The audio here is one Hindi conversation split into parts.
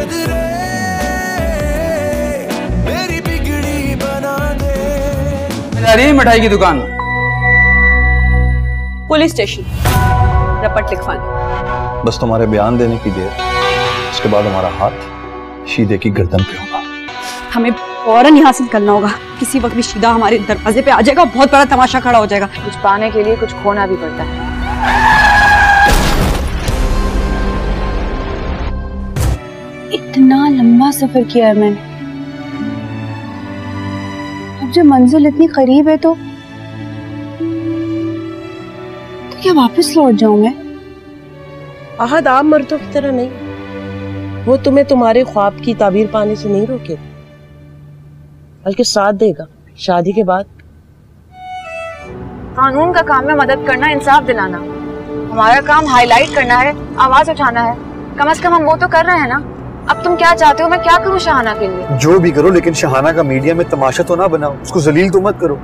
दर्द रे मेरी बिगड़ी बना दे। आ रही है मिठाई की दुकान, पुलिस स्टेशन, रपट लिखवाने। बस तुम्हारे बयान देने की देर, उसके बाद हमारा हाथ शीदे की गर्दन पे होगा। हमें फौरन यहाँ से निकलना होगा। किसी वक्त भी शीदा हमारे दरवाजे पे आ जाएगा, बहुत बड़ा तमाशा खड़ा हो जाएगा। कुछ पाने के लिए कुछ खोना भी पड़ता है। इतना लंबा सफर किया है मैंने, अब जब मंजिल इतनी करीब है तो क्या वापस लौट जाऊं मैं? आहद आम मर्दों की तरह नहीं, वो तुम्हें तुम्हारे ख्वाब की ताबीर पाने से नहीं रोके, बल्कि साथ देगा। शादी के बाद कानून का काम में मदद करना, इंसाफ दिलाना। हमारा काम हाईलाइट करना है, आवाज उठाना है। कम से कम हम वो तो कर रहे हैं ना। अब तुम क्या चाहते हो मैं क्या करूं शहाना के लिए? जो भी करो, लेकिन शहाना का मीडिया में तमाशा तो ना बनाओ, उसको जलील तो मत करो।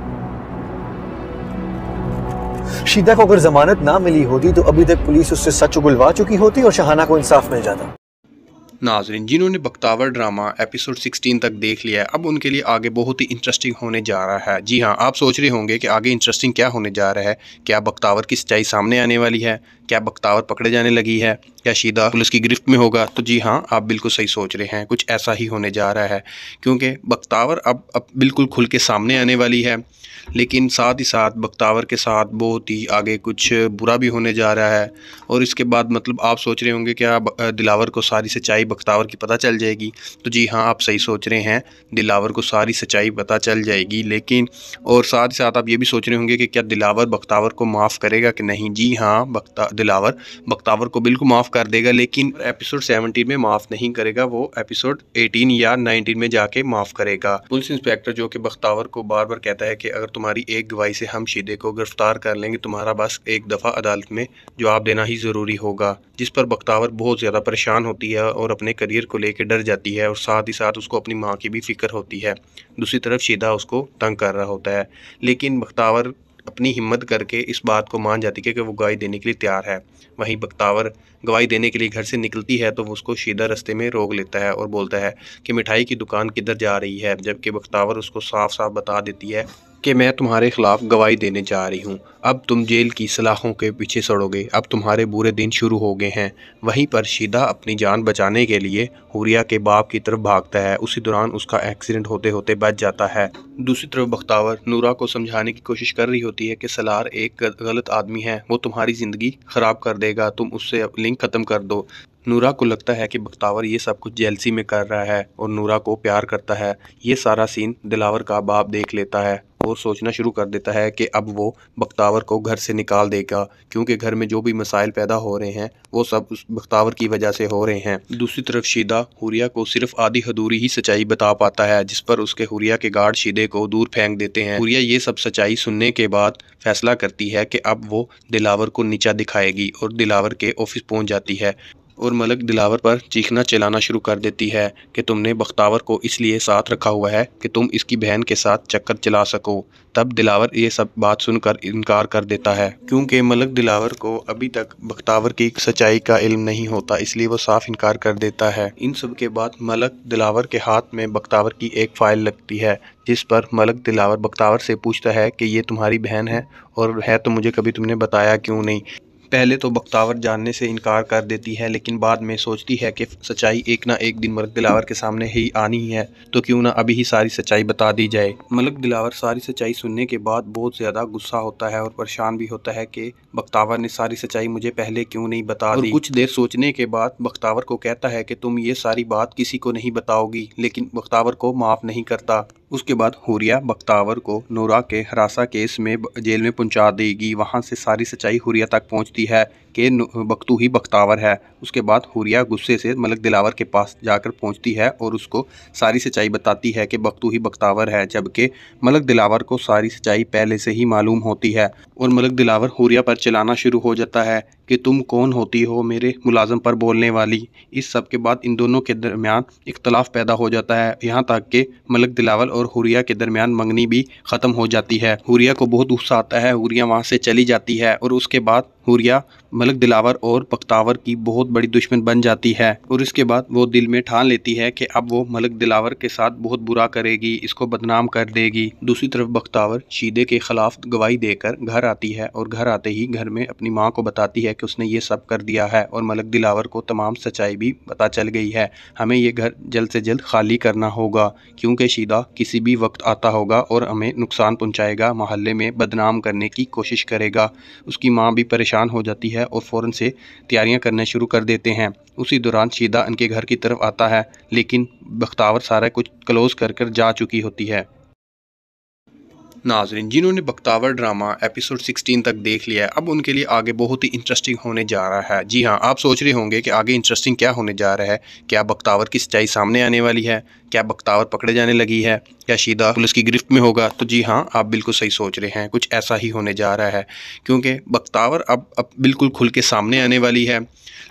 शीदा को अगर जमानत ना मिली होती तो अभी तक पुलिस उससे सच उगलवा चुकी होती और शहाना को इंसाफ मिल जाता। नाज़रीन, जिन्होंने बख्तावर ड्रामा एपिसोड 16 तक देख लिया है, अब उनके लिए आगे बहुत ही इंटरेस्टिंग होने जा रहा है। जी हाँ, आप सोच रहे होंगे कि आगे इंटरेस्टिंग क्या होने जा रहा है। क्या बख्तावर की सच्चाई सामने आने वाली है? क्या बख्तावर पकड़े जाने लगी है? क्या शीदा पुलिस की गिरफ्त में होगा? तो जी हाँ, आप बिल्कुल सही सोच रहे हैं, कुछ ऐसा ही होने जा रहा है। क्योंकि बख्तावर अब बिल्कुल खुल के सामने आने वाली है, लेकिन साथ ही साथ बख्तावर के साथ बहुत ही आगे कुछ बुरा भी होने जा रहा है। और इसके बाद मतलब आप सोच रहे होंगे क्या दिलावर को सारी सच्चाई बख्तावर की पता चल जाएगी? तो जी हाँ, आप सही सोच रहे हैं, दिलावर को सारी सच्चाई पता चल जाएगी। लेकिन और साथ ही साथ आप ये भी सोच रहे होंगे कि क्या दिलावर बख्तावर को माफ़ करेगा कि नहीं? जी हाँ, दिलावर बख्तावर को बिल्कुल माफ़ कर देगा, लेकिन एपिसोड 17 में माफ़ नहीं करेगा, वो एपिसोड 18 या 19 में जाके माफ़ करेगा। पुलिस इंस्पेक्टर जो कि बख्तावर को बार बार कहता है कि अगर तुम्हारी एक गवाही से हम शीदे को गिरफ्तार कर लेंगे, तुम्हारा बस एक दफ़ा अदालत में जवाब देना ही ज़रूरी होगा, जिस पर बख्तावर बहुत ज़्यादा परेशान होती है और अपने करियर को लेकर डर जाती है। और साथ ही साथ उसको अपनी माँ की भी फिक्र होती है। दूसरी तरफ शीदा उसको तंग कर रहा होता है, लेकिन बख्तावर अपनी हिम्मत करके इस बात को मान जाती है कि वो गवाही देने के लिए तैयार है। वहीं बख्तावर गवाही देने के लिए घर से निकलती है तो वो उसको शीदा रास्ते में रोक लेता है और बोलता है कि मिठाई की दुकान किधर जा रही है, जबकि बख्तावर उसको साफ साफ बता देती है कि मैं तुम्हारे ख़िलाफ़ गवाही देने जा रही हूँ, अब तुम जेल की सलाखों के पीछे सड़ोगे, अब तुम्हारे बुरे दिन शुरू हो गए हैं। वहीं पर शीदा अपनी जान बचाने के लिए हुरिया के बाप की तरफ भागता है, उसी दौरान उसका एक्सीडेंट होते होते बच जाता है। दूसरी तरफ बख्तावर नूरा को समझाने की कोशिश कर रही होती है कि सलार एक गलत आदमी है, वो तुम्हारी ज़िंदगी ख़राब कर देगा, तुम उससे लिंक ख़त्म कर दो। नूरा को लगता है कि बख्तावर ये सब कुछ जेलसी में कर रहा है और नूरा को प्यार करता है। ये सारा सीन दिलावर का बाप देख लेता है और सोचना शुरू कर देता है कि अब वो बख्तावर को घर से निकाल देगा, क्योंकि घर में जो भी मसाइल पैदा हो रहे हैं वो सब उस बख्तावर की वजह से हो रहे हैं। दूसरी तरफ शीदा हुरिया को सिर्फ आधी अधूरी ही सच्चाई बता पाता है, जिस पर उसके हुरिया के गार्ड शीदे को दूर फेंक देते हैं। हुरिया ये सब सच्चाई सुनने के बाद फैसला करती है कि अब वो दिलावर को नीचा दिखाएगी और दिलावर के ऑफिस पहुँच जाती है और मलक दिलावर पर चीखना चिल्लाना शुरू कर देती है कि तुमने बख्तावर को इसलिए साथ रखा हुआ है कि तुम इसकी बहन के साथ चक्कर चला सको। तब दिलावर ये सब बात सुनकर इनकार कर देता है, क्योंकि मलक दिलावर को अभी तक बख्तावर की सच्चाई का इल्म नहीं होता, इसलिए वो साफ इनकार कर देता है। इन सब के बाद मलक दिलावर के हाथ में बख्तावर की एक फ़ाइल लगती है, जिस पर मलक दिलावर बख्तावर से पूछता है कि ये तुम्हारी बहन है और है तो मुझे कभी तुमने बताया क्यों नहीं? पहले तो बख्तावर जानने से इनकार कर देती है, लेकिन बाद में सोचती है कि सच्चाई एक ना एक दिन मलक दिलावर के सामने ही आनी है, तो क्यों ना अभी ही सारी सच्चाई बता दी जाए। मलक दिलावर सारी सच्चाई सुनने के बाद बहुत ज़्यादा गुस्सा होता है और परेशान भी होता है कि बख्तावर ने सारी सच्चाई मुझे पहले क्यों नहीं बता दी। कुछ देर सोचने के बाद बख्तावर को कहता है कि तुम ये सारी बात किसी को नहीं बताओगी, लेकिन बख्तावर को माफ़ नहीं करता। उसके बाद हुरिया बख्तावर को नूरा के हरासा केस में जेल में पहुंचा देगी। वहां से सारी सच्चाई हुरिया तक पहुंचती है कि बख्तू ही बख्तावर है। उसके बाद हुरिया गुस्से से मलक दिलावर के पास जाकर पहुंचती है और उसको सारी सच्चाई बताती है कि बख्तू ही बख्तावर है, जबकि मलक दिलावर को सारी सच्चाई पहले से ही मालूम होती है। और मलक दिलावर हुरिया पर चिल्लाना शुरू हो जाता है कि तुम कौन होती हो मेरे मुलाजम पर बोलने वाली। इस सब के बाद इन दोनों के दरमियान इख्तलाफ पैदा हो जाता है, यहाँ तक कि मलक दिलावर और हुरिया के दरमियान मंगनी भी ख़त्म हो जाती है। हुरिया को बहुत गुस्सा आता है, हुरिया वहाँ से चली जाती है और उसके बाद हुरिया मलक दिलावर और बख्तावर की बहुत बड़ी दुश्मन बन जाती है। और इसके बाद वो दिल में ठान लेती है कि अब वो मलक दिलावर के साथ बहुत बुरा करेगी, इसको बदनाम कर देगी। दूसरी तरफ बख्तावर शीदे के खिलाफ गवाही देकर घर आती है और घर आते ही घर में अपनी माँ को बताती है कि उसने ये सब कर दिया है और मलक दिलावर को तमाम सच्चाई भी पता चल गई है। हमें ये घर जल्द से जल्द खाली करना होगा क्योंकि शीदा किसी भी वक्त आता होगा और हमें नुकसान पहुँचाएगा, मोहल्ले में बदनाम करने की कोशिश करेगा। उसकी माँ भी परेशान हो जाती है और फौरन से तैयारियां करने शुरू कर देते हैं। उसी दौरान शीदा उनके घर की तरफ आता है लेकिन बख्तावर सारा कुछ क्लोज कर जा चुकी होती है। नाज़रीन, जिन्होंने बख्तावर ड्रामा एपिसोड 16 तक देख लिया है, अब उनके लिए आगे बहुत ही इंटरेस्टिंग होने जा रहा है। जी हाँ, आप सोच रहे होंगे कि आगे इंटरेस्टिंग क्या होने जा रहा है। क्या बख्तावर की सच्चाई सामने आने वाली है? क्या बख्तावर पकड़े जाने लगी है? क्या शीदा पुलिस की गिरफ्त में होगा? तो जी हाँ, आप बिल्कुल सही सोच रहे हैं, कुछ ऐसा ही होने जा रहा है क्योंकि बख्तावर अब बिल्कुल खुल के सामने आने वाली है।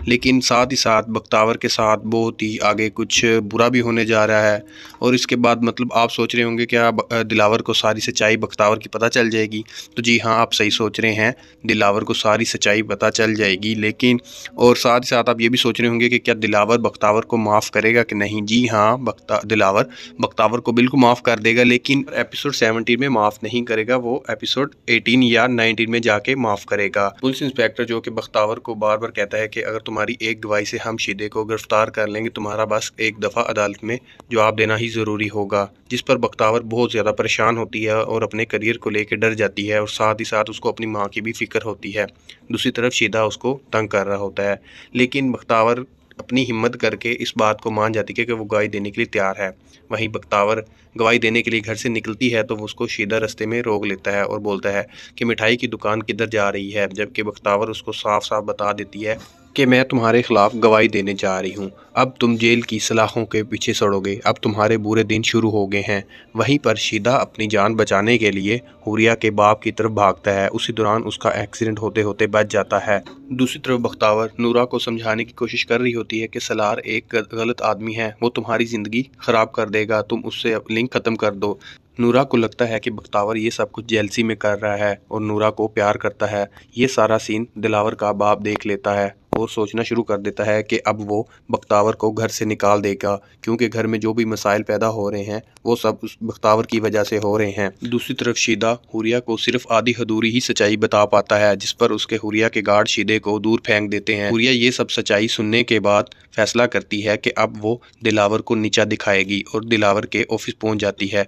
लेकिन साथ ही साथ बख्तावर के साथ बहुत ही आगे कुछ बुरा भी होने जा रहा है। और इसके बाद मतलब आप सोच रहे होंगे क्या दिलावर को सारी सच्चाई बख्तावर की पता चल जाएगी? तो जी हाँ, आप सही सोच रहे हैं, दिलावर को सारी सच्चाई पता चल जाएगी। लेकिन और साथ ही साथ आप ये भी सोच रहे होंगे कि क्या दिलावर बख्तावर को माफ़ करेगा कि नहीं। जी हाँ, दिलावर बख्तावर को बिल्कुल माफ़ कर देगा लेकिन एपिसोड 17 में माफ़ नहीं करेगा, वो एपिसोड 18 या 19 में जाके माफ़ करेगा। पुलिस इंस्पेक्टर जो कि बख्तावर को बार बार कहता है कि अगर तुम्हारी एक गवाही से हम शीदे को गिरफ्तार कर लेंगे, तुम्हारा बस एक दफ़ा अदालत में जवाब देना ही ज़रूरी होगा, जिस पर बख्तावर बहुत ज़्यादा परेशान होती है और अपने करियर को लेकर डर जाती है और साथ ही साथ उसको अपनी माँ की भी फिक्र होती है। दूसरी तरफ शीदा उसको तंग कर रहा होता है लेकिन बख्तावर अपनी हिम्मत करके इस बात को मान जाती है कि वो गवाही देने के लिए तैयार है। वहीं बख्तावर गवाही देने के लिए घर से निकलती है तो वो उसको शीदा रास्ते में रोक लेता है और बोलता है कि मिठाई की दुकान किधर जा रही है, जबकि बख्तावर उसको साफ साफ बता देती है कि मैं तुम्हारे ख़िलाफ़ गवाही देने जा रही हूँ, अब तुम जेल की सलाखों के पीछे सड़ोगे, अब तुम्हारे बुरे दिन शुरू हो गए हैं। वहीं पर शीदा अपनी जान बचाने के लिए हुरिया के बाप की तरफ भागता है, उसी दौरान उसका एक्सीडेंट होते होते बच जाता है। दूसरी तरफ बख्तावर नूरा को समझाने की कोशिश कर रही होती है कि सलार एक गलत आदमी है, वो तुम्हारी ज़िंदगी ख़राब कर देगा, तुम उससे लिंक ख़त्म कर दो। नूरा को लगता है कि बख्तावर ये सब कुछ जेलसी में कर रहा है और नूरा को प्यार करता है। ये सारा सीन दिलावर का बाप देख लेता है और सोचना शुरू कर देता है कि अब वो बख्तावर को घर से निकाल देगा क्योंकि घर में जो भी मसाइल पैदा हो रहे हैं वो सब उस बख्तावर की वजह से हो रहे हैं। दूसरी तरफ शीदा हुरिया को सिर्फ आधी अधूरी ही सच्चाई बता पाता है, जिस पर उसके हुरिया के गार्ड शीदे को दूर फेंक देते हैं। हुरिया ये सब सच्चाई सुनने के बाद फैसला करती है कि अब वो दिलावर को नीचा दिखाएगी और दिलावर के ऑफिस पहुँच जाती है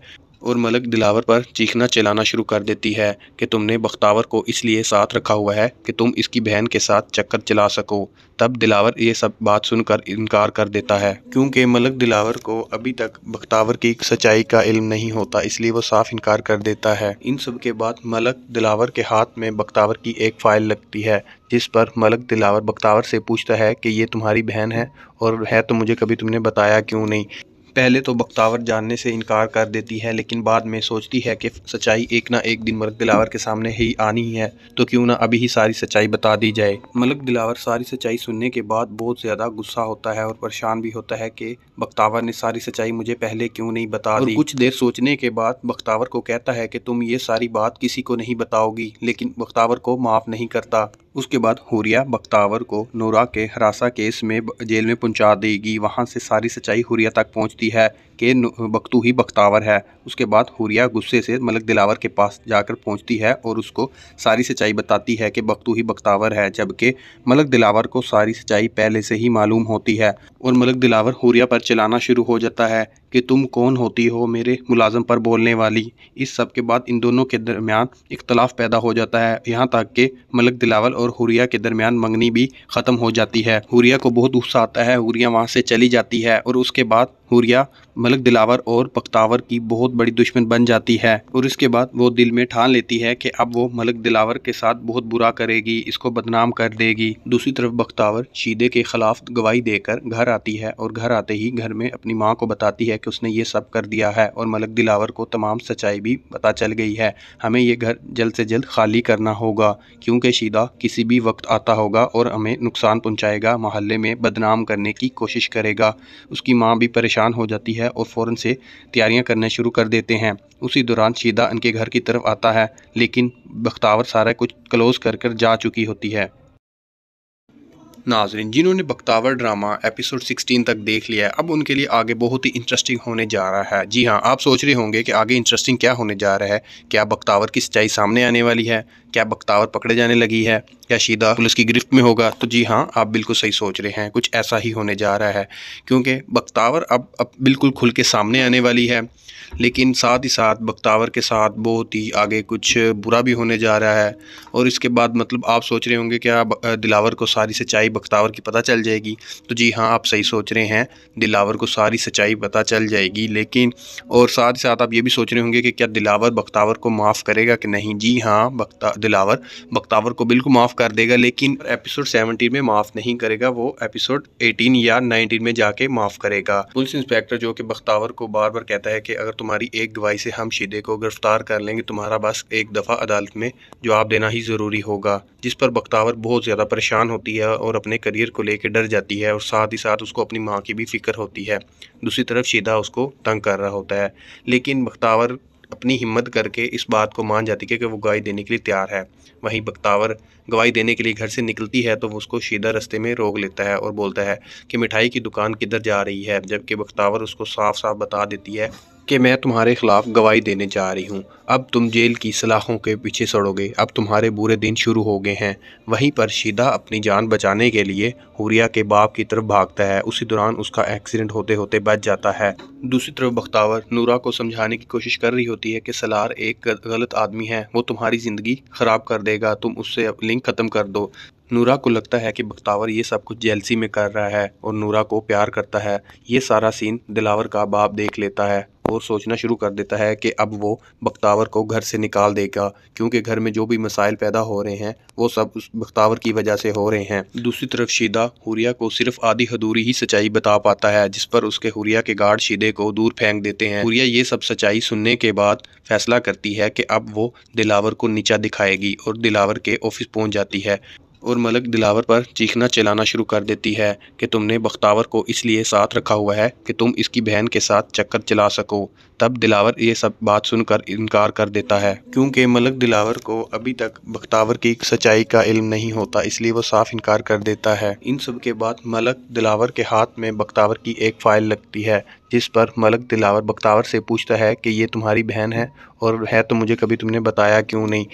और मलक दिलावर पर चीखना चिल्लाना शुरू कर देती है कि तुमने बख्तावर को इसलिए साथ रखा हुआ है कि तुम इसकी बहन के साथ चक्कर चला सको। तब दिलावर ये सब बात सुनकर इनकार कर देता है क्योंकि मलक दिलावर को अभी तक बख्तावर की सच्चाई का इल्म नहीं होता, इसलिए वो साफ इनकार कर देता है। इन सब के बाद मलक दिलावर के हाथ में बख्तावर की एक फ़ाइल लगती है, जिस पर मलक दिलावर बख्तावर से पूछता है कि ये तुम्हारी बहन है और है तो मुझे कभी तुमने बताया क्यों नहीं। पहले तो बख्तावर जानने से इनकार कर देती है लेकिन बाद में सोचती है कि सच्चाई एक ना एक दिन मलक दिलावर के सामने ही आनी है, तो क्यों ना अभी ही सारी सच्चाई बता दी जाए। मलक दिलावर सारी सच्चाई सुनने के बाद बहुत ज़्यादा गुस्सा होता है और परेशान भी होता है कि बख्तावर ने सारी सच्चाई मुझे पहले क्यों नहीं बता दी। कुछ देर सोचने के बाद बख्तावर को कहता है कि तुम ये सारी बात किसी को नहीं बताओगी, लेकिन बख्तावर को माफ़ नहीं करता। उसके बाद हुरिया बख्तावर को नूरा के हरासा केस में जेल में पहुंचा देगी। वहां से सारी सच्चाई हुरिया तक पहुंचती है कि बख्तू ही बख्तावर है। उसके बाद हुरिया गुस्से से मलक दिलावर के पास जाकर पहुंचती है और उसको सारी सच्चाई बताती है कि बख्तू ही बख्तावर है, जबकि मलक दिलावर को सारी सच्चाई पहले से ही मालूम होती है। और मलक दिलावर हुरिया पर चिल्लाना शुरू हो जाता है कि तुम कौन होती हो मेरे मुलाजम पर बोलने वाली। इस सब के बाद इन दोनों के दरमियान इख्तलाफ पैदा हो जाता है, यहाँ तक कि मलक दिलावर और हुरिया के दरमियान मंगनी भी ख़त्म हो जाती है। हुरिया को बहुत गुस्सा आता है, हुरिया वहाँ से चली जाती है और उसके बाद हुरिया मलक दिलावर और बख्तावर की बहुत बड़ी दुश्मन बन जाती है। और इसके बाद वो दिल में ठान लेती है कि अब वो मलक दिलावर के साथ बहुत बुरा करेगी, इसको बदनाम कर देगी। दूसरी तरफ बख्तावर शीदे के खिलाफ गवाही देकर घर आती है और घर आते ही घर में अपनी माँ को बताती है कि उसने ये सब कर दिया है और मलक दिलावर को तमाम सच्चाई भी पता चल गई है। हमें ये घर जल्द से जल्द खाली करना होगा क्योंकि शीदा किसी भी वक्त आता होगा और हमें नुकसान पहुंचाएगा, मोहल्ले में बदनाम करने की कोशिश करेगा। उसकी माँ भी परेशान हो जाती है और फ़ौरन से तैयारियाँ करना शुरू कर देते हैं। उसी दौरान शीदा इनके घर की तरफ आता है लेकिन बख्तावर सारा कुछ क्लोज़ कर कर जा चुकी होती है। नाज़रीन, जिन्होंने बख्तावर ड्रामा एपिसोड 16 तक देख लिया है, अब उनके लिए आगे बहुत ही इंटरेस्टिंग होने जा रहा है। जी हाँ, आप सोच रहे होंगे कि आगे इंटरेस्टिंग क्या होने जा रहा है। क्या बख्तावर की सच्चाई सामने आने वाली है? क्या बख्तावर पकड़े जाने लगी है? क्या शीदा पुलिस की गिरफ्त में होगा? तो जी हाँ, आप बिल्कुल सही सोच रहे हैं, कुछ ऐसा ही होने जा रहा है क्योंकि बख्तावर अब बिल्कुल खुल के सामने आने वाली है। लेकिन साथ ही साथ बख्तावर के साथ बहुत ही आगे कुछ बुरा भी होने जा रहा है। और इसके बाद मतलब आप सोच रहे होंगे क्या दिलावर को सारी सच्चाई बख्तावर की पता चल जाएगी? तो जी हाँ, आप सही सोच रहे हैं, दिलावर को सारी सच्चाई पता चल जाएगी। लेकिन और साथ ही साथ आप ये भी सोच रहे होंगे कि क्या दिलावर बख्तावर को माफ़ करेगा कि नहीं। जी हाँ, दिलावर बख्तावर को बिल्कुल माफ़ कर देगा लेकिन एपिसोड 17 में माफ़ नहीं करेगा, वो एपिसोड 18 या 19 में जाके माफ़ करेगा। पुलिस इंस्पेक्टर जो कि बख्तावर को बार बार कहता है कि अगर तुम्हारी एक गवाही से हम शीदे को गिरफ्तार कर लेंगे, तुम्हारा बस एक दफ़ा अदालत में जवाब देना ही ज़रूरी होगा, जिस पर बख्तावर बहुत ज़्यादा परेशान होती है और अपने करियर को लेकर डर जाती है और साथ ही साथ उसको अपनी माँ की भी फिक्र होती है। दूसरी तरफ शीदा उसको तंग कर रहा होता है लेकिन बख्तावर अपनी हिम्मत करके इस बात को मान जाती है कि वो गवाही देने के लिए तैयार है। वहीं बख्तावर गवाही देने के लिए घर से निकलती है तो वो उसको शीदा रास्ते में रोक लेता है और बोलता है कि मिठाई की दुकान किधर जा रही है, जबकि बख्तावर उसको साफ साफ बता देती है कि मैं तुम्हारे ख़िलाफ़ गवाही देने जा रही हूँ, अब तुम जेल की सलाखों के पीछे सड़ोगे, अब तुम्हारे बुरे दिन शुरू हो गए हैं। वहीं पर शीदा अपनी जान बचाने के लिए हुरिया के बाप की तरफ भागता है, उसी दौरान उसका एक्सीडेंट होते होते बच जाता है। दूसरी तरफ बख्तावर नूरा को समझाने की कोशिश कर रही होती है कि सलार एक गलत आदमी है, वो तुम्हारी ज़िंदगी ख़राब कर देगा, तुम उससे लिंक ख़त्म कर दो। नूरा को लगता है कि बख्तावर ये सब कुछ जेलसी में कर रहा है और नूरा को प्यार करता है। ये सारा सीन दिलावर का बाप देख लेता है और सोचना शुरू कर देता है कि अब वो बख्तावर को घर से निकाल देगा क्योंकि घर में जो भी मसाइल पैदा हो रहे हैं वो सब उस बख्तावर की वजह से हो रहे हैं। दूसरी तरफ शीदा हुरिया को सिर्फ आधी अधूरी ही सच्चाई बता पाता है, जिस पर उसके हुरिया के गार्ड शीदे को दूर फेंक देते हैं। हुरिया ये सब सच्चाई सुनने के बाद फैसला करती है कि अब वो दिलावर को नीचा दिखाएगी और दिलावर के ऑफिस पहुँच जाती है और मलक दिलावर पर चीखना चिल्लाना शुरू कर देती है कि तुमने बख्तावर को इसलिए साथ रखा हुआ है कि तुम इसकी बहन के साथ चक्कर चला सको। तब दिलावर ये सब बात सुनकर इनकार कर देता है क्योंकि मलक दिलावर को अभी तक बख्तावर की सच्चाई का इल्म नहीं होता, इसलिए वो साफ इनकार कर देता है। इन सब के बाद मलक दिलावर के हाथ में बख्तावर की एक फ़ाइल लगती है, जिस पर मलक दिलावर बख्तावर से पूछता है कि ये तुम्हारी बहन है और है तो मुझे कभी तुमने बताया क्यों नहीं।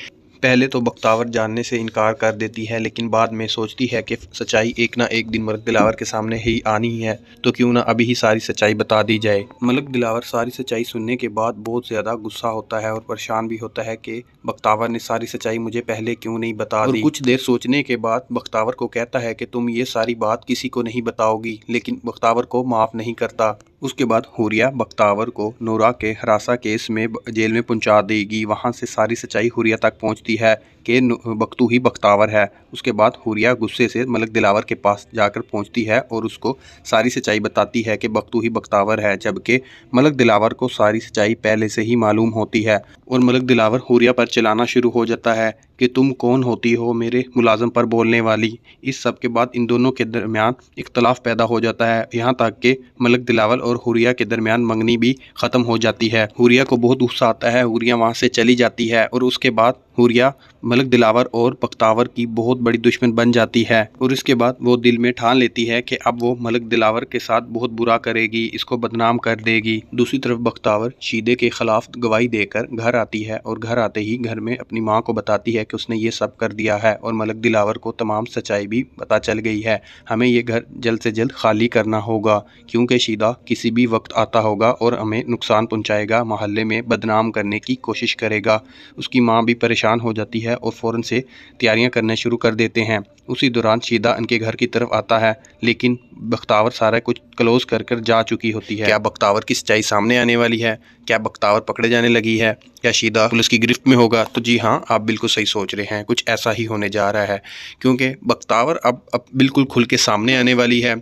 पहले तो बख्तावर जानने से इनकार कर देती है लेकिन बाद में सोचती है कि सच्चाई एक ना एक दिन मलक दिलावर के सामने ही आनी है, तो क्यों ना अभी ही सारी सच्चाई बता दी जाए। मलक दिलावर सारी सच्चाई सुनने के बाद बहुत ज़्यादा गुस्सा होता है और परेशान भी होता है कि बख्तावर ने सारी सच्चाई मुझे पहले क्यों नहीं बता दी। कुछ देर सोचने के बाद बख्तावर को कहता है कि तुम ये सारी बात किसी को नहीं बताओगी, लेकिन बख्तावर को माफ़ नहीं करता। उसके बाद हुरिया बख्तावर को नूरा के हरासा केस में जेल में पहुंचा देगी। वहां से सारी सच्चाई हुरिया तक पहुंचती है कि बख्तू ही बख्तावर है। उसके बाद हुरिया गुस्से से मलक दिलावर के पास जाकर पहुंचती है और उसको सारी सच्चाई बताती है कि बख्तू ही बख्तावर है, जबकि मलक दिलावर को सारी सच्चाई पहले से ही मालूम होती है। और मलक दिलावर हुरिया पर चिल्लाना शुरू हो जाता है कि तुम कौन होती हो मेरे मुलाजम पर बोलने वाली। इस सब के बाद इन दोनों के दरमियान इख्तलाफ पैदा हो जाता है, यहाँ तक कि मलक दिलावर और हुरिया के दरमियान मंगनी भी ख़त्म हो जाती है। हुरिया को बहुत गुस्सा आता है, हुरिया वहाँ से चली जाती है और उसके बाद हुरिया मलक दिलावर और बख्तावर की बहुत बड़ी दुश्मन बन जाती है। और इसके बाद वो दिल में ठान लेती है कि अब वो मलक दिलावर के साथ बहुत बुरा करेगी, इसको बदनाम कर देगी। दूसरी तरफ बख्तावर शीदे के खिलाफ गवाही देकर घर आती है और घर आते ही घर में अपनी माँ को बताती है कि उसने ये सब कर दिया है और मलक दिलावर को तमाम सच्चाई भी पता चल गई है। हमें ये घर जल्द से जल्द खाली करना होगा क्योंकि शीदा किसी भी वक्त आता होगा और हमें नुकसान पहुँचाएगा, मोहल्ले में बदनाम करने की कोशिश करेगा। उसकी माँ भी परेशान हो जाती है और फ़ौरन से तैयारियां करना शुरू कर देते हैं। उसी दौरान शीदा इनके घर की तरफ आता है लेकिन बख्तावर सारा कुछ क्लोज़ कर कर जा चुकी होती है। क्या बख्तावर की सच्चाई सामने आने वाली है? क्या बख्तावर पकड़े जाने लगी है, क्या शीदा पुलिस की गिरफ्त में होगा? तो जी हाँ, आप बिल्कुल सही सोच रहे हैं, कुछ ऐसा ही होने जा रहा है, क्योंकि बख्तावर अब बिल्कुल खुल के सामने आने वाली है।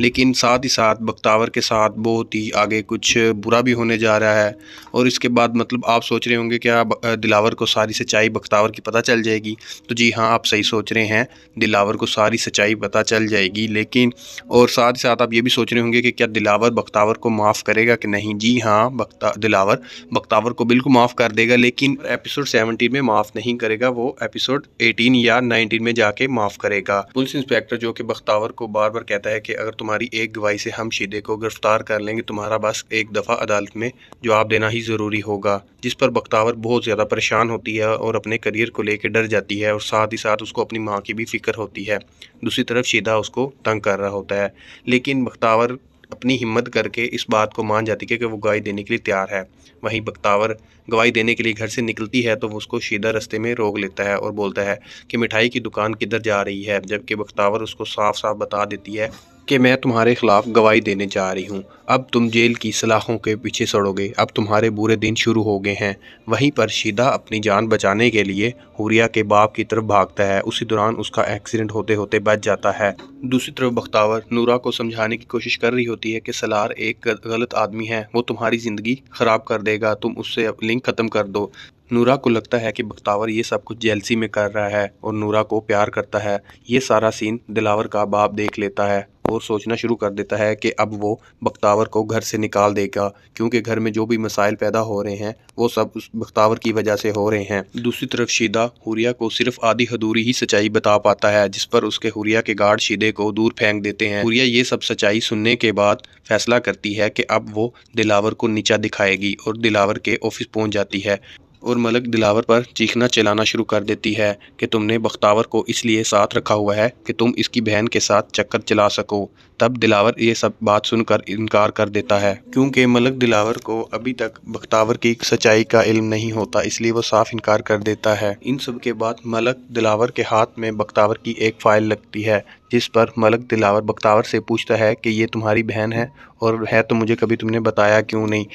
लेकिन साथ ही साथ बख्तावर के साथ बहुत ही आगे कुछ बुरा भी होने जा रहा है। और इसके बाद मतलब आप सोच रहे होंगे क्या दिलावर को सारी सच्चाई बख्तावर की पता चल जाएगी? तो जी हाँ, आप सही सोच रहे हैं, दिलावर को सारी सच्चाई पता चल जाएगी। लेकिन और साथ ही साथ आप ये भी सोच रहे होंगे कि क्या दिलावर बख्तावर को माफ़ करेगा कि नहीं? जी हाँ, दिलावर बख्तावर को बिल्कुल माफ़ कर देगा, लेकिन एपिसोड 17 में माफ़ नहीं करेगा, वो एपिसोड 18 या 19 में जाके माफ़ करेगा। पुलिस इंस्पेक्टर जो कि बख्तावर को बार बार कहता है कि अगर तुम्हारी एक गवाही से हम शीदे को गिरफ्तार कर लेंगे, तुम्हारा बस एक दफ़ा अदालत में जवाब देना ही ज़रूरी होगा, जिस पर बख्तावर बहुत ज़्यादा परेशान होती है और अपने करियर को लेकर डर जाती है। और साथ ही साथ उसको अपनी माँ की भी फिक्र होती है, दूसरी तरफ शीदा उसको तंग कर रहा होता है। लेकिन बख्तावर अपनी हिम्मत करके इस बात को मान जाती है कि वो गवाही देने के लिए तैयार है। वहीं बख्तावर गवाही देने के लिए घर से निकलती है तो वो उसको शीदा रास्ते में रोक लेता है और बोलता है कि मिठाई की दुकान किधर जा रही है, जबकि बख्तावर उसको साफ साफ बता देती है कि मैं तुम्हारे ख़िलाफ़ गवाही देने जा रही हूँ, अब तुम जेल की सलाखों के पीछे सड़ोगे, अब तुम्हारे बुरे दिन शुरू हो गए हैं। वहीं पर शीदा अपनी जान बचाने के लिए हुरिया के बाप की तरफ भागता है, उसी दौरान उसका एक्सीडेंट होते होते बच जाता है। दूसरी तरफ बख्तावर नूरा को समझाने की कोशिश कर रही होती है कि सलार एक गलत आदमी है, वो तुम्हारी ज़िंदगी ख़राब कर देगा, तुम उससे लिंक ख़त्म कर दो। नूरा को लगता है कि बख्तावर ये सब कुछ जेलसी में कर रहा है और नूरा को प्यार करता है। ये सारा सीन दिलावर का बाप देख लेता है और सोचना शुरू कर देता है कि अब वो बख्तावर को घर से निकाल देगा, क्योंकि घर में जो भी मसाइल पैदा हो रहे हैं वो सब उस बख्तावर की वजह से हो रहे हैं। दूसरी तरफ शीदा हुरिया को सिर्फ आधी अधूरी ही सच्चाई बता पाता है, जिस पर उसके हुरिया के गार्ड शीदे को दूर फेंक देते हैं। हुरिया ये सब सच्चाई सुनने के बाद फैसला करती है कि अब वो दिलावर को नीचा दिखाएगी और दिलावर के ऑफिस पहुँच जाती है और मलक दिलावर पर चीखना चिल्लाना शुरू कर देती है कि तुमने बख्तावर को इसलिए साथ रखा हुआ है कि तुम इसकी बहन के साथ चक्कर चला सको। तब दिलावर ये सब बात सुनकर इनकार कर देता है, क्योंकि मलक दिलावर को अभी तक बख्तावर की सच्चाई का इल्म नहीं होता, इसलिए वो साफ इनकार कर देता है। इन सब के बाद मलक दिलावर के हाथ में बख्तावर की एक फ़ाइल लगती है, जिस पर मलक दिलावर बख्तावर से पूछता है कि ये तुम्हारी बहन है और है तो मुझे कभी तुमने बताया क्यों नहीं?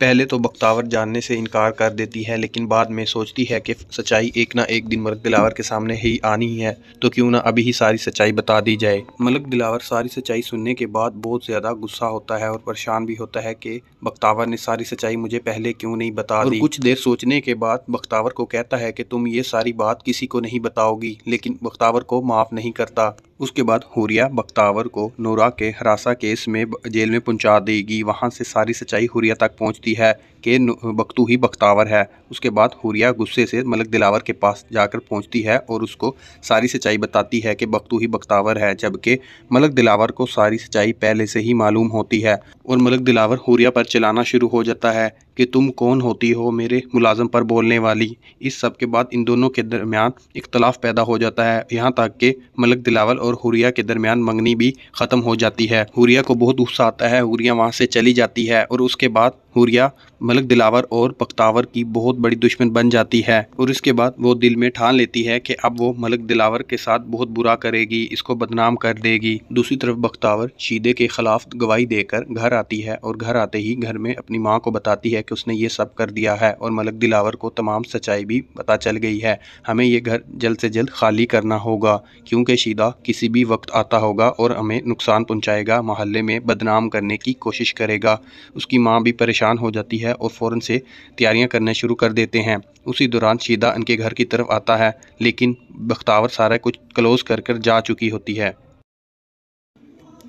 पहले तो बख्तावर जानने से इनकार कर देती है, लेकिन बाद में सोचती है कि सच्चाई एक ना एक दिन मलक दिलावर के सामने ही आनी है, तो क्यों ना अभी ही सारी सच्चाई बता दी जाए। मलक दिलावर सारी सच्चाई सुनने के बाद बहुत ज़्यादा गुस्सा होता है और परेशान भी होता है कि बख्तावर ने सारी सच्चाई मुझे पहले क्यों नहीं बता दी। कुछ देर सोचने के बाद बख्तावर को कहता है कि तुम ये सारी बात किसी को नहीं बताओगी, लेकिन बख्तावर को माफ़ नहीं करता। उसके बाद हुरिया बख्तावर को नूरा के हरासा केस में जेल में पहुंचा देगी। वहां से सारी सच्चाई हुरिया तक पहुंचती है कि बख्तू ही बख्तावर है। उसके बाद हुरिया गुस्से से मलक दिलावर के पास जाकर पहुंचती है और उसको सारी सच्चाई बताती है कि बख्तू ही बख्तावर है, जबकि मलक दिलावर को सारी सच्चाई पहले से ही मालूम होती है। और मलक दिलावर हुरिया पर चिल्लाना शुरू हो जाता है कि तुम कौन होती हो मेरे मुलाजम पर बोलने वाली। इस सब के बाद इन दोनों के दरमियान इख्तलाफ पैदा हो जाता है, यहाँ तक कि मलक दिलावर और हुरिया के दरमियान मंगनी भी ख़त्म हो जाती है। हुरिया को बहुत गुस्सा आता है, हुरिया वहाँ से चली जाती है और उसके बाद हुरिया मलक दिलावर और बख्तावर की बहुत बड़ी दुश्मन बन जाती है। और इसके बाद वो दिल में ठान लेती है कि अब वो मलक दिलावर के साथ बहुत बुरा करेगी, इसको बदनाम कर देगी। दूसरी तरफ बख्तावर शीदे के खिलाफ गवाही देकर घर आती है और घर आते ही घर में अपनी माँ को बताती है कि उसने ये सब कर दिया है और मलक दिलावर को तमाम सच्चाई भी पता चल गई है, हमें ये घर जल्द से जल्द खाली करना होगा, क्योंकि शीदा किसी भी वक्त आता होगा और हमें नुकसान पहुँचाएगा, मोहल्ले में बदनाम करने की कोशिश करेगा। उसकी माँ भी परेशान हो जाती है और फ़ौरन से तैयारियां करने शुरू कर देते हैं। उसी दौरान शीदा उनके घर की तरफ आता है, लेकिन बख्तावर सारा कुछ क्लोज कर जा चुकी होती है।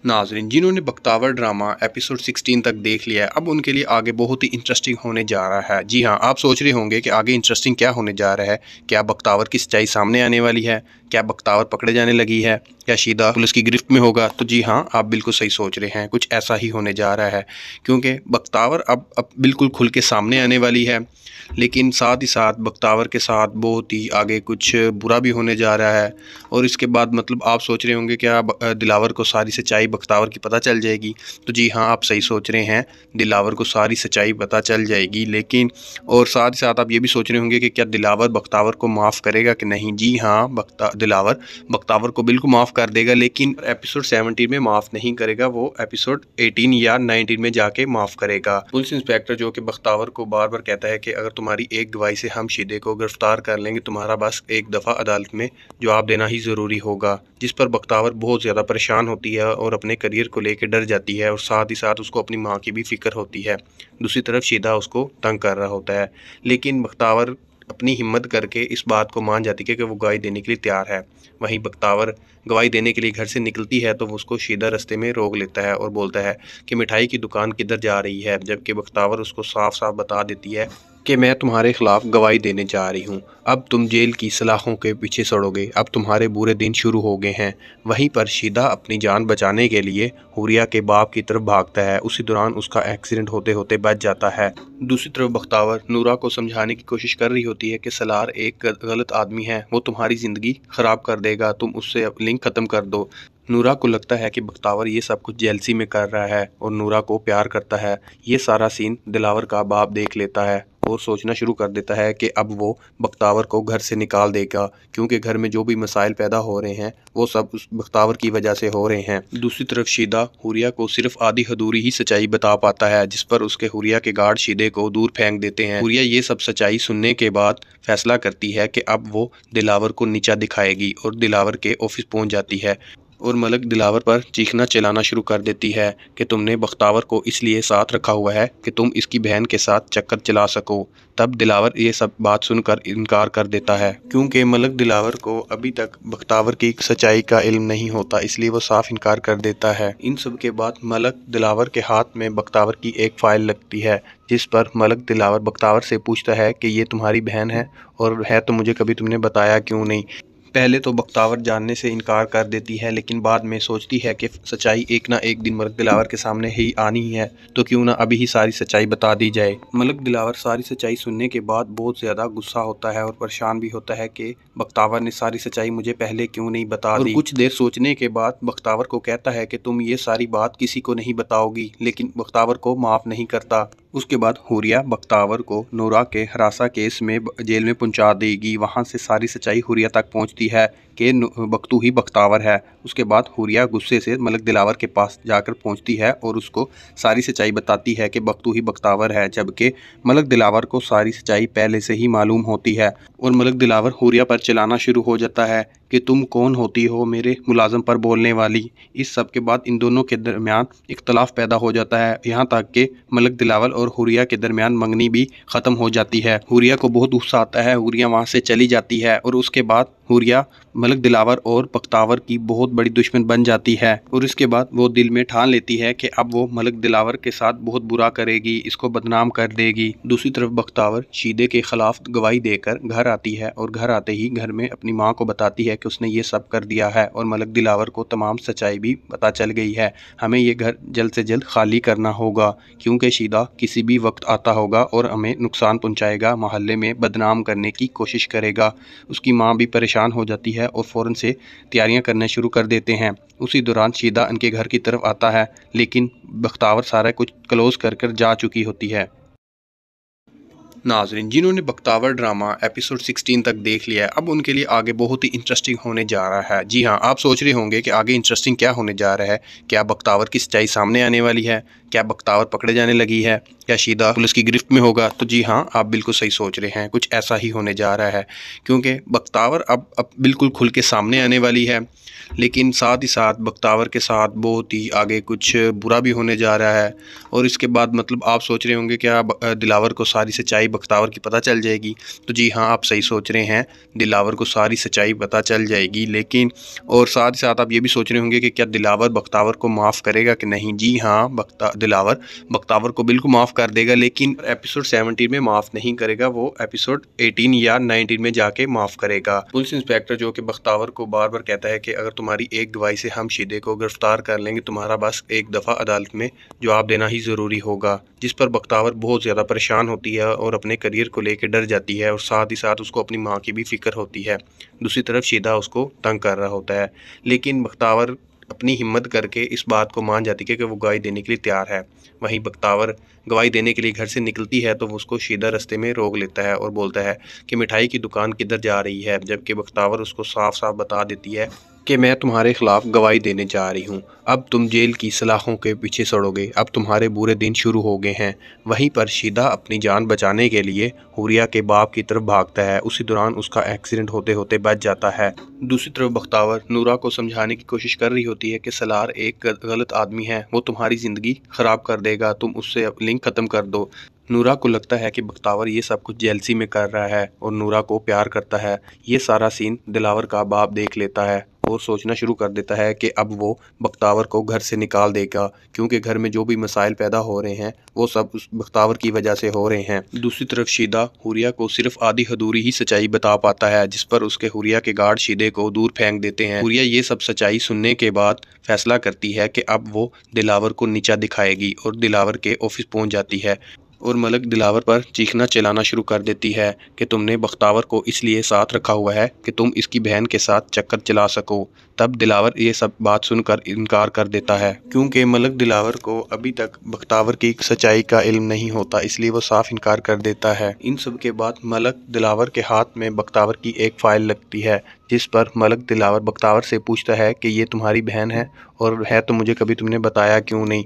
नाज़रीन, जिन्होंने बख्तावर ड्रामा एपिसोड 16 तक देख लिया है, अब उनके लिए आगे बहुत ही इंटरेस्टिंग होने जा रहा है। जी हाँ, आप सोच रहे होंगे कि आगे इंटरेस्टिंग क्या होने जा रहा है, क्या बख्तावर की सच्चाई सामने आने वाली है, क्या बख्तावर पकड़े जाने लगी है, क्या शीदा पुलिस की गिरफ्त में होगा? तो जी हाँ, आप बिल्कुल सही सोच रहे हैं, कुछ ऐसा ही होने जा रहा है, क्योंकि बख्तावर अब बिल्कुल खुल के सामने आने वाली है। लेकिन साथ ही साथ बख्तावर के साथ बहुत ही आगे कुछ बुरा भी होने जा रहा है। और इसके बाद मतलब आप सोच रहे होंगे क्या दिलावर को सारी सच्चाई बख्तावर की पता चल जाएगी? तो जी हाँ, आप सही सोच रहे हैं, दिलावर को सारी सच्चाई पता चल जाएगी। लेकिन और साथ ही साथ आप ये भी सोच रहे होंगे कि क्या दिलावर बख्तावर को माफ़ करेगा कि नहीं? जी हाँ, दिलावर बख्तावर को बिल्कुल माफ़ कर देगा, लेकिन एपिसोड 17 में माफ़ नहीं करेगा, वो एपिसोड 18 या 19 में जाके माफ़ करेगा। पुलिस इंस्पेक्टर जो कि बख्तावर को बार बार कहता है कि अगर तुम्हारी एक गवाही से हम शीदे को गिरफ्तार कर लेंगे, तुम्हारा बस एक दफ़ा अदालत में जवाब देना ही ज़रूरी होगा, जिस पर बख्तावर बहुत ज़्यादा परेशान होती है और अपने करियर को लेकर डर जाती है और साथ ही साथ उसको अपनी माँ की भी फिक्र होती है। दूसरी तरफ शीदा उसको तंग कर रहा होता है, लेकिन बख्तावर अपनी हिम्मत करके इस बात को मान जाती है कि वो गवाही देने के लिए तैयार है। वहीं बख्तावर गवाही देने के लिए घर से निकलती है तो वो उसको शीदा रास्ते में रोक लेता है और बोलता है कि मिठाई की दुकान किधर जा रही है, जबकि बख्तावर उसको साफ साफ बता देती है कि मैं तुम्हारे ख़िलाफ़ गवाही देने जा रही हूँ, अब तुम जेल की सलाखों के पीछे सड़ोगे, अब तुम्हारे बुरे दिन शुरू हो गए हैं। वहीं पर शीदा अपनी जान बचाने के लिए हुरिया के बाप की तरफ भागता है, उसी दौरान उसका एक्सीडेंट होते होते बच जाता है। दूसरी तरफ बख्तावर नूरा को समझाने की कोशिश कर रही होती है कि सलार एक गलत आदमी है, वो तुम्हारी ज़िंदगी ख़राब कर देगा, तुम उससे लिंक ख़त्म कर दो। नूरा को लगता है कि बख्तावर ये सब कुछ जेलसी में कर रहा है और नूरा को प्यार करता है। ये सारा सीन दिलावर का बाप देख लेता है और सोचना शुरू कर देता है कि अब वो बख्तावर को घर से निकाल देगा, क्योंकि घर में जो भी मसाइल पैदा हो रहे हैं वो सब उस बख्तावर की वजह से हो रहे हैं। दूसरी तरफ शीदा हुरिया को सिर्फ आधी अधूरी ही सच्चाई बता पाता है, जिस पर उसके हुरिया के गार्ड शीदे को दूर फेंक देते हैं। हुरिया ये सब सच्चाई सुनने के बाद फैसला करती है कि अब वो दिलावर को नीचा दिखाएगी और दिलावर के ऑफिस पहुँच जाती है और मलक दिलावर पर चीखना चिल्लाना शुरू कर देती है कि तुमने बख्तावर को इसलिए साथ रखा हुआ है कि तुम इसकी बहन के साथ चक्कर चला सको। तब दिलावर ये सब बात सुनकर इनकार कर देता है, क्योंकि मलक दिलावर को अभी तक बख्तावर की सच्चाई का इल्म नहीं होता, इसलिए वो साफ इनकार कर देता है। इन सब के बाद मलक दिलावर के हाथ में बख्तावर की एक फ़ाइल लगती है, जिस पर मलक दिलावर बख्तावर से पूछता है कि ये तुम्हारी बहन है और है तो मुझे कभी तुमने बताया क्यों नहीं। पहले तो बख्तावर जानने से इनकार कर देती है, लेकिन बाद में सोचती है कि सच्चाई एक ना एक दिन मलक दिलावर के सामने ही आनी है, तो क्यों ना अभी ही सारी सच्चाई बता दी जाए। मलक दिलावर सारी सच्चाई सुनने के बाद बहुत ज़्यादा गुस्सा होता है और परेशान भी होता है कि बख्तावर ने सारी सच्चाई मुझे पहले क्यों नहीं बता दी। कुछ देर सोचने के बाद बख्तावर को कहता है कि तुम ये सारी बात किसी को नहीं बताओगी, लेकिन बख्तावर को माफ़ नहीं करता। उसके बाद हुरिया बख्तावर को नूरा के हरासा केस में जेल में पहुंचा देगी। वहां से सारी सच्चाई हुरिया तक पहुंचती है कि बख्तू ही बख्तावर है। उसके बाद हुरिया गुस्से से मलक दिलावर के पास जाकर पहुंचती है और उसको सारी सच्चाई बताती है कि बख्तू ही बख्तावर है, जबकि मलक दिलावर को सारी सच्चाई पहले से ही मालूम होती है और मलक दिलावर हुरिया पर चिल्लाना शुरू हो जाता है कि तुम कौन होती हो मेरे मुलाजम पर बोलने वाली। इस सब के बाद इन दोनों के दरमियान इख्तलाफ पैदा हो जाता है, यहाँ तक कि मलक दिलावर और हुरिया के दरमियान मंगनी भी ख़त्म हो जाती है। हुरिया को बहुत गुस्सा आता है, हुरिया वहाँ से चली जाती है और उसके बाद हुरिया मलक दिलावर और बख्तावर की बहुत बड़ी दुश्मन बन जाती है और इसके बाद वो दिल में ठान लेती है कि अब वो मलक दिलावर के साथ बहुत बुरा करेगी, इसको बदनाम कर देगी। दूसरी तरफ बख्तावर शीदे के खिलाफ गवाही देकर घर आती है और घर आते ही घर में अपनी माँ को बताती है कि उसने ये सब कर दिया है और मलक दिलावर को तमाम सच्चाई भी पता चल गई है, हमें ये घर जल्द से जल्द खाली करना होगा, क्योंकि शीदा किसी भी वक्त आता होगा और हमें नुकसान पहुँचाएगा, मोहल्ले में बदनाम करने की कोशिश करेगा। उसकी माँ भी परेशान हो जाती है और फ़ौरन से तैयारियां करना शुरू कर देते हैं। उसी दौरान शीदा उनके घर की तरफ आता है, लेकिन बख्तावर सारा कुछ क्लोज़ कर कर जा चुकी होती है। नाज़रीन, जिन्होंने बख्तावर ड्रामा एपिसोड 16 तक देख लिया है, अब उनके लिए आगे बहुत ही इंटरेस्टिंग होने जा रहा है। जी हाँ, आप सोच रहे होंगे कि आगे इंटरेस्टिंग क्या होने जा रहा है। क्या बख्तावर की सच्चाई सामने आने वाली है? क्या बख्तावर पकड़े जाने लगी है? क्या शीदा पुलिस की गिरफ्त में होगा? तो जी हाँ, आप बिल्कुल सही सोच रहे हैं, कुछ ऐसा ही होने जा रहा है, क्योंकि बख्तावर अब बिल्कुल खुल के सामने आने वाली है। लेकिन साथ ही साथ बख्तावर के साथ बहुत ही आगे कुछ बुरा भी होने जा रहा है। और इसके बाद मतलब आप सोच रहे होंगे क्या दिलावर को सारी सच्चाई बख्तावर की पता चल जाएगी? तो जी हाँ, आप सही सोच रहे हैं, दिलावर को सारी सच्चाई पता चल जाएगी। लेकिन और साथ ही साथ आप ये भी सोच रहे होंगे कि क्या दिलावर बख्तावर को माफ़ करेगा कि नहीं। जी हाँ, दिलावर बख्तावर को बिल्कुल माफ़ कर देगा, लेकिन एपिसोड 17 में माफ़ नहीं करेगा, वो एपिसोड 18 या 19 में जाके माफ़ करेगा। पुलिस इंस्पेक्टर जो कि बख्तावर को बार बार कहता है कि अगर तुम्हारी एक गवाही से हम शीदे को गिरफ्तार कर लेंगे, तुम्हारा बस एक दफ़ा अदालत में जवाब देना ही ज़रूरी होगा, जिस पर बख्तावर बहुत ज़्यादा परेशान होती है और अपने करियर को लेकर डर जाती है और साथ ही साथ उसको अपनी माँ की भी फिक्र होती है। दूसरी तरफ शीदा उसको तंग कर रहा होता है, लेकिन बख्तावर अपनी हिम्मत करके इस बात को मान जाती है कि वो गवाही देने के लिए तैयार है। वहीं बख्तावर गवाही देने के लिए घर से निकलती है तो वो उसको शीदा रास्ते में रोक लेता है और बोलता है कि मिठाई की दुकान किधर जा रही है, जबकि बख्तावर उसको साफ साफ बता देती है कि मैं तुम्हारे ख़िलाफ़ गवाही देने जा रही हूँ, अब तुम जेल की सलाखों के पीछे सड़ोगे, अब तुम्हारे बुरे दिन शुरू हो गए हैं। वहीं पर शीदा अपनी जान बचाने के लिए हुरिया के बाप की तरफ भागता है, उसी दौरान उसका एक्सीडेंट होते होते बच जाता है। दूसरी तरफ बख्तावर नूरा को समझाने की कोशिश कर रही होती है कि सलार एक गलत आदमी है, वो तुम्हारी ज़िंदगी ख़राब कर देगा, तुम उससे लिंक ख़त्म कर दो। नूरा को लगता है कि बख्तावर ये सब कुछ जेलसी में कर रहा है और नूरा को प्यार करता है। ये सारा सीन दिलावर का बाप देख लेता है और सोचना शुरू कर देता है कि अब वो बख्तावर को घर से निकाल देगा, क्योंकि घर में जो भी मसाइल पैदा हो रहे हैं वो सब उस बख्तावर की वजह से हो रहे हैं। दूसरी तरफ शीदा हुरिया को सिर्फ आधी अधूरी ही सच्चाई बता पाता है, जिस पर उसके हुरिया के गार्ड शीदे को दूर फेंक देते हैं। हुरिया ये सब सच्चाई सुनने के बाद फैसला करती है कि अब वो दिलावर को नीचा दिखाएगी और दिलावर के ऑफिस पहुँच जाती है और मलक दिलावर पर चीखना चिल्लाना शुरू कर देती है कि तुमने बख्तावर को इसलिए साथ रखा हुआ है कि तुम इसकी बहन के साथ चक्कर चला सको। तब दिलावर ये सब बात सुनकर इनकार कर देता है, क्योंकि मलक दिलावर को अभी तक बख्तावर की सच्चाई का इल्म नहीं होता, इसलिए वो साफ इनकार कर देता है। इन सब के बाद मलक दिलावर के हाथ में बख्तावर की एक फ़ाइल लगती है, जिस पर मलक दिलावर बख्तावर से पूछता है कि ये तुम्हारी बहन है और है तो मुझे कभी तुमने बताया क्यों नहीं।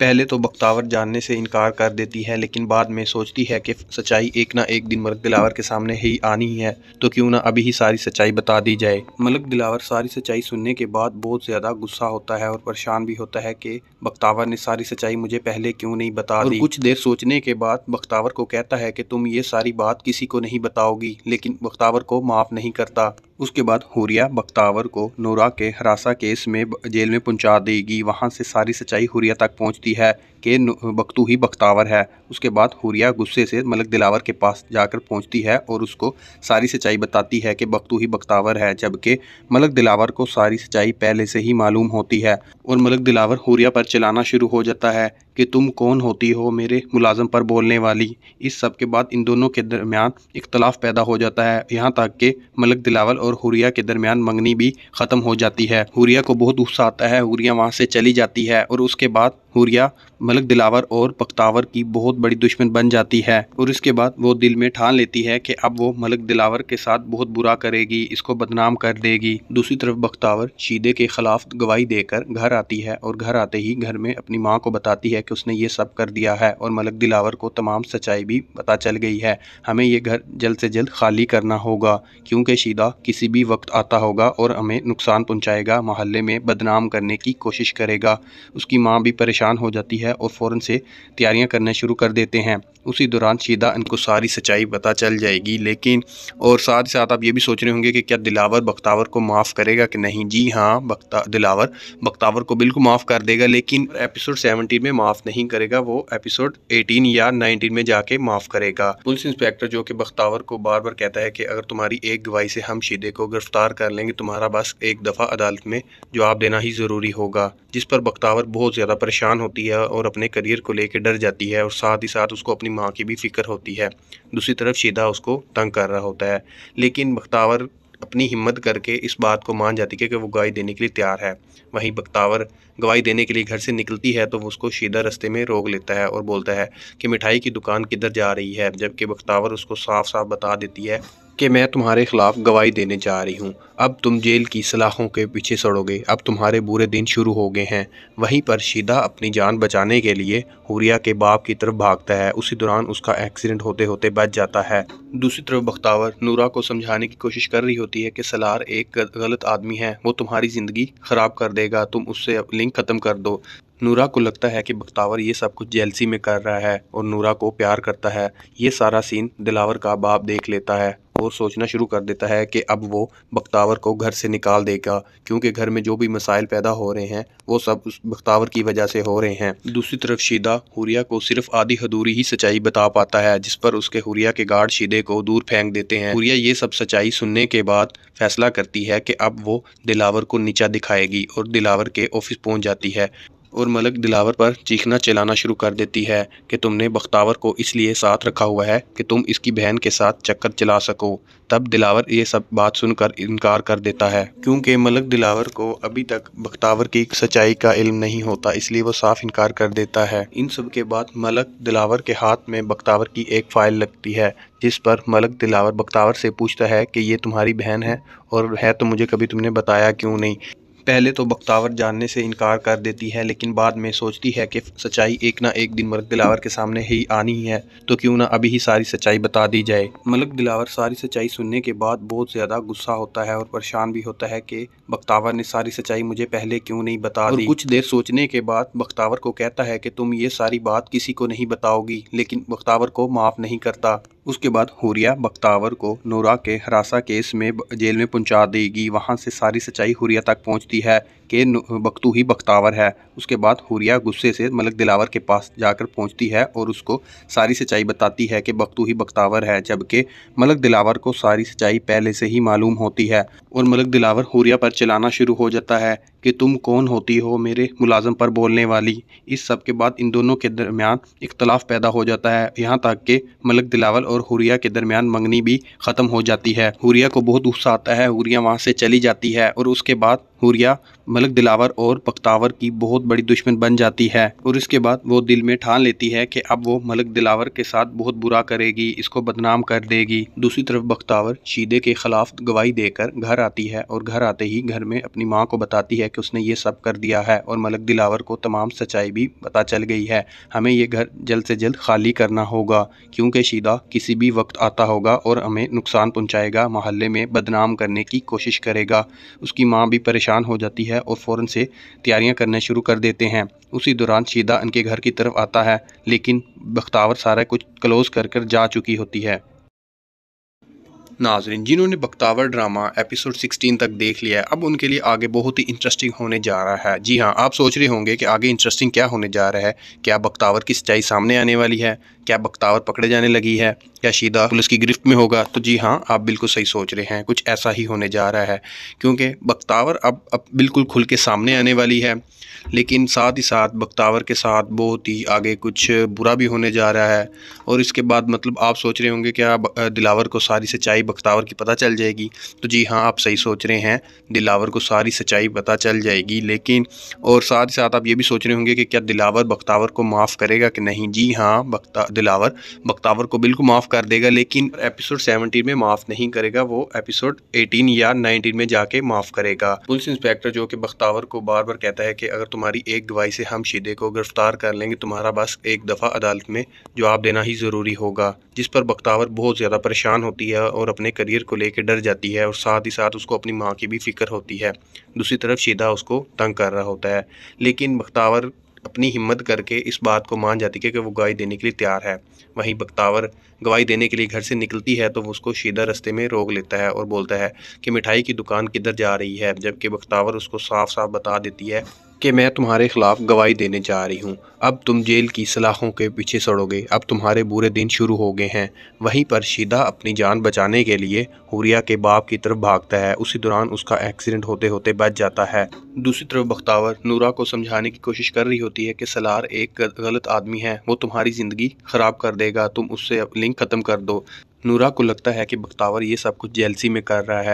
पहले तो बख्तावर जानने से इनकार कर देती है, लेकिन बाद में सोचती है कि सच्चाई एक ना एक दिन मलक दिलावर के सामने ही आनी है, तो क्यों ना अभी ही सारी सच्चाई बता दी जाए। मलक दिलावर सारी सच्चाई सुनने के बाद बहुत ज़्यादा गुस्सा होता है और परेशान भी होता है कि बख्तावर ने सारी सच्चाई मुझे पहले क्यों नहीं बता दी। कुछ देर सोचने के बाद बख्तावर को कहता है कि तुम ये सारी बात किसी को नहीं बताओगी, लेकिन बख्तावर को माफ़ नहीं करता। उसके बाद हुरिया बख्तावर को नूरा के हरासा केस में जेल में पहुंचा देगी। वहां से सारी सच्चाई हुरिया तक पहुंचती है कि बख्तू ही बख्तावर है। उसके बाद हुरिया गुस्से से मलक दिलावर के पास जाकर पहुंचती है और उसको सारी सच्चाई बताती है कि बख्तू ही बख्तावर है, जबकि मलक दिलावर को सारी सच्चाई पहले से ही मालूम होती है। और मलक दिलावर हुरिया पर चिल्लाना शुरू हो जाता है कि तुम कौन होती हो मेरे मुलाजम पर बोलने वाली। इस सब के बाद इन दोनों के दरमियान इख्तलाफ पैदा हो जाता है, यहाँ तक कि मलक दिलावर और हुरिया के दरमियान मंगनी भी ख़त्म हो जाती है। हुरिया को बहुत गुस्सा आता है, हुरिया वहाँ से चली जाती है और उसके बाद हुरिया मलक दिलावर और बख्तावर की बहुत बड़ी दुश्मन बन जाती है। और इसके बाद वो दिल में ठान लेती है कि अब वो मलक दिलावर के साथ बहुत बुरा करेगी, इसको बदनाम कर देगी। दूसरी तरफ बख्तावर शीदे के खिलाफ गवाही देकर घर आती है और घर आते ही घर में अपनी माँ को बताती है कि उसने ये सब कर दिया है और मलक दिलावर को तमाम सच्चाई भी पता चल गई है, हमें ये घर जल्द से जल्द खाली करना होगा, क्योंकि शीदा किसी भी वक्त आता होगा और हमें नुकसान पहुँचाएगा, मोहल्ले में बदनाम करने की कोशिश करेगा। उसकी माँ भी परेशान हो जाती है और फ़ौरन से तैयारियां करना शुरू कर देते हैं। उसी दौरान शीदा इनको सारी सच्चाई पता चल जाएगी, लेकिन और साथ ही साथ आप ये भी सोच रहे होंगे कि क्या दिलावर बख्तावर को माफ़ करेगा कि नहीं। जी हाँ, दिलावर बख्तावर को बिल्कुल माफ़ कर देगा, लेकिन एपिसोड 17 में माफ़ नहीं करेगा, वो एपिसोड 18 या 19 में जाके माफ़ करेगा। पुलिस इंस्पेक्टर जो कि बख्तावर को बार बार कहता है कि अगर तुम्हारी एक गवाही से हम शीदे को गिरफ्तार कर लेंगे, तुम्हारा बस एक दफ़ा अदालत में जवाब देना ही ज़रूरी होगा, जिस पर बख्तावर बहुत ज़्यादा परेशान होती है और अपने करियर को लेकर डर जाती है और साथ ही साथ उसको अपनी माँ की भी फिक्र होती है। दूसरी तरफ शीदा उसको तंग कर रहा होता है, लेकिन बख्तावर अपनी हिम्मत करके इस बात को मान जाती है कि वो गवाही देने के लिए तैयार है। वहीं बख्तावर गवाही देने के लिए घर से निकलती है तो वो उसको शीदा रास्ते में रोक लेता है और बोलता है कि मिठाई की दुकान किधर जा रही है, जबकि बख्तावर उसको साफ साफ बता देती है कि मैं तुम्हारे ख़िलाफ़ गवाही देने जा रही हूँ, अब तुम जेल की सलाखों के पीछे सड़ोगे, अब तुम्हारे बुरे दिन शुरू हो गए हैं। वहीं पर शीदा अपनी जान बचाने के लिए हुरिया के बाप की तरफ भागता है, उसी दौरान उसका एक्सीडेंट होते होते बच जाता है। दूसरी तरफ बख्तावर नूरा को समझाने की कोशिश कर रही होती है कि सलार एक गलत आदमी है, वो तुम्हारी ज़िंदगी ख़राब कर देगा, तुम उससे लिंक ख़त्म कर दो। नूरा को लगता है कि बख्तावर ये सब कुछ जेलसी में कर रहा है और नूरा को प्यार करता है। ये सारा सीन दिलावर का बाप देख लेता है और सोचना शुरू कर देता है कि अब वो बख्तावर को घर से निकाल देगा, क्योंकि घर में जो भी मसाइल पैदा हो रहे हैं वो सब उस बख्तावर की वजह से हो रहे हैं। दूसरी तरफ शीदा हुरिया को सिर्फ आधी अधूरी ही सच्चाई बता पाता है, जिस पर उसके हुरिया के गार्ड शीदे को दूर फेंक देते हैं। हुरिया ये सब सच्चाई सुनने के बाद फैसला करती है कि अब वो दिलावर को नीचा दिखाएगी और दिलावर के ऑफिस पहुँच जाती है और मलक दिलावर पर चीखना चिल्लाना शुरू कर देती है कि तुमने बख्तावर को इसलिए साथ रखा हुआ है कि तुम इसकी बहन के साथ चक्कर चला सको। तब दिलावर ये सब बात सुनकर इनकार कर देता है, क्योंकि मलक दिलावर को अभी तक बख्तावर की सच्चाई का इल्म नहीं होता, इसलिए वो साफ इनकार कर देता है। इन सब के बाद मलक दिलावर के हाथ में बख्तावर की एक फाइल लगती है, जिस पर मलक दिलावर बख्तावर से पूछता है कि ये तुम्हारी बहन है और है तो मुझे कभी तुमने बताया क्यों नहीं। पहले तो बख्तावर जानने से इनकार कर देती है, लेकिन बाद में सोचती है कि सच्चाई एक ना एक दिन मलक दिलावर के सामने ही आनी है, तो क्यों ना अभी ही सारी सच्चाई बता दी जाए। मलक दिलावर सारी सच्चाई सुनने के बाद बहुत ज़्यादा गुस्सा होता है और परेशान भी होता है कि बख्तावर ने सारी सच्चाई मुझे पहले क्यों नहीं बता दी। कुछ देर सोचने के बाद बख्तावर को कहता है कि तुम ये सारी बात किसी को नहीं बताओगी, लेकिन बख्तावर को माफ़ नहीं करता। उसके बाद हुरिया बख्तावर को नूरा के हरासा केस में जेल में पहुंचा देगी। वहां से सारी सच्चाई हुरिया तक पहुंचती है कि बख्तू ही बख्तावर है। उसके बाद हुरिया गुस्से से मलक दिलावर के पास जाकर पहुंचती है और उसको सारी सच्चाई बताती है कि बख्तू ही बख्तावर है, जबकि मलक दिलावर को सारी सच्चाई पहले से ही मालूम होती है। और मलक दिलावर हुरिया पर चिल्लाना शुरू हो जाता है कि तुम कौन होती हो मेरे मुलाजम पर बोलने वाली। इस सब के बाद इन दोनों के दरमियान इख्तलाफ पैदा हो जाता है, यहाँ तक कि मलक दिलावर और हुरिया के दरमियान मंगनी भी ख़त्म हो जाती है। हुरिया को बहुत गुस्सा आता है, हुरिया वहाँ से चली जाती है और उसके बाद हुरिया मलक दिलावर और बख्तावर की बहुत बड़ी दुश्मन बन जाती है। और इसके बाद वो दिल में ठान लेती है कि अब वो मलक दिलावर के साथ बहुत बुरा करेगी, इसको बदनाम कर देगी। दूसरी तरफ बख्तावर शीदे के खिलाफ गवाही देकर घर आती है और घर आते ही घर में अपनी माँ को बताती है कि उसने ये सब कर दिया है और मलक दिलावर को तमाम सच्चाई भी पता चल गई है, हमें ये घर जल्द से जल्द खाली करना होगा, क्योंकि शीदा किसी भी वक्त आता होगा और हमें नुकसान पहुँचाएगा, मोहल्ले में बदनाम करने की कोशिश करेगा। उसकी माँ भी परेशान हो जाती है और फ़ौरन से तैयारियां करने शुरू कर देते हैं। उसी दौरान शीदा उनके घर की तरफ आता है, लेकिन बख्तावर सारा कुछ क्लोज कर जा चुकी होती है। नाज़रीन, जिन्होंने बख्तावर ड्रामा एपिसोड 16 तक देख लिया है, अब उनके लिए आगे बहुत ही इंटरेस्टिंग होने जा रहा है। जी हाँ, आप सोच रहे होंगे कि आगे इंटरेस्टिंग क्या होने जा रहा है। क्या बख्तावर की सच्चाई सामने आने वाली है? क्या बख्तावर पकड़े जाने लगी है? क्या शीदा पुलिस की गिरफ्त में होगा? तो जी हाँ, आप बिल्कुल सही सोच रहे हैं, कुछ ऐसा ही होने जा रहा है, क्योंकि बख्तावर अब बिल्कुल खुल के सामने आने वाली है। लेकिन साथ ही साथ बख्तावर के साथ बहुत ही आगे कुछ बुरा भी होने जा रहा है। और इसके बाद मतलब आप सोच रहे होंगे क्या दिलावर को सारी सच्चाई बख्तावर की पता चल जाएगी? तो जी हाँ, आप सही सोच रहे हैं, दिलावर को सारी सच्चाई पता चल जाएगी। लेकिन और साथ ही साथ आप ये भी सोच रहे होंगे कि क्या दिलावर बख्तावर को माफ़ करेगा कि नहीं। जी हाँ, दिलावर बख्तावर को बिल्कुल माफ़ कर देगा, लेकिन एपिसोड 17 में माफ़ नहीं करेगा, वो एपिसोड 18 या 19 में जाके माफ़ करेगा। पुलिस इंस्पेक्टर जो कि बख्तावर को बार बार कहता है कि अगर तुम्हारी एक गवाही से हम शीदे को गिरफ्तार कर लेंगे, तुम्हारा बस एक दफ़ा अदालत में जवाब देना ही ज़रूरी होगा, जिस पर बख्तावर बहुत ज़्यादा परेशान होती है और अपने करियर को लेकर डर जाती है और साथ ही साथ उसको अपनी माँ की भी फिक्र होती है। दूसरी तरफ शीदा उसको तंग कर रहा होता है, लेकिन बख्तावर अपनी हिम्मत करके इस बात को मान जाती है कि वो गवाही देने के लिए तैयार है। वहीं बख्तावर गवाही देने के लिए घर से निकलती है तो वो उसको शीदा रास्ते में रोक लेता है और बोलता है कि मिठाई की दुकान किधर जा रही है, जबकि बख्तावर उसको साफ साफ बता देती है कि मैं तुम्हारे ख़िलाफ़ गवाही देने जा रही हूँ, अब तुम जेल की सलाखों के पीछे सड़ोगे, अब तुम्हारे बुरे दिन शुरू हो गए हैं। वहीं पर शीदा अपनी जान बचाने के लिए हुरिया के बाप की तरफ भागता है, उसी दौरान उसका एक्सीडेंट होते होते बच जाता है। दूसरी तरफ बख्तावर नूरा को समझाने की कोशिश कर रही होती है कि सलार एक गलत आदमी है, वो तुम्हारी ज़िंदगी ख़राब कर देगा, तुम उससे लिंक ख़त्म कर दो। नूरा को लगता है कि बख्तावर ये सब कुछ जेलसी में कर रहा है।